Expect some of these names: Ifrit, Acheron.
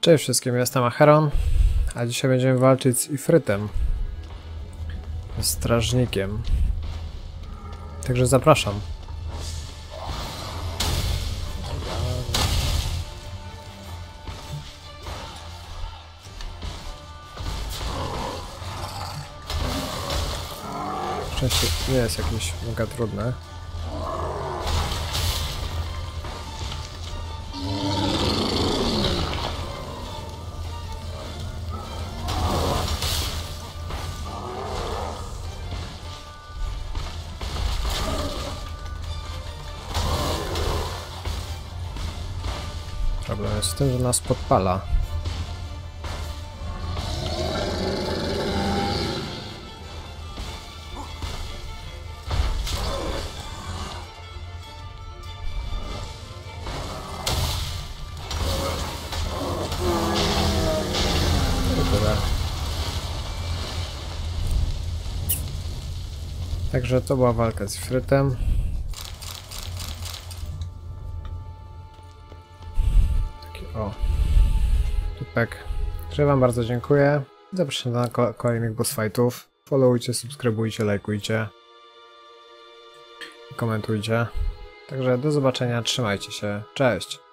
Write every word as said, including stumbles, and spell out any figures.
Cześć wszystkim, jestem Acheron, a dzisiaj będziemy walczyć z Ifrytem, strażnikiem. Także zapraszam. Szczęście nie jest jakieś mega trudne. Problem jest w tym, że nas podpala. Także to była walka z Ifrytem. O, tupek. Także wam bardzo dziękuję. Zapraszam na kolejnych boss fightów. Followujcie, subskrybujcie, lajkujcie. Komentujcie. Także do zobaczenia, trzymajcie się. Cześć!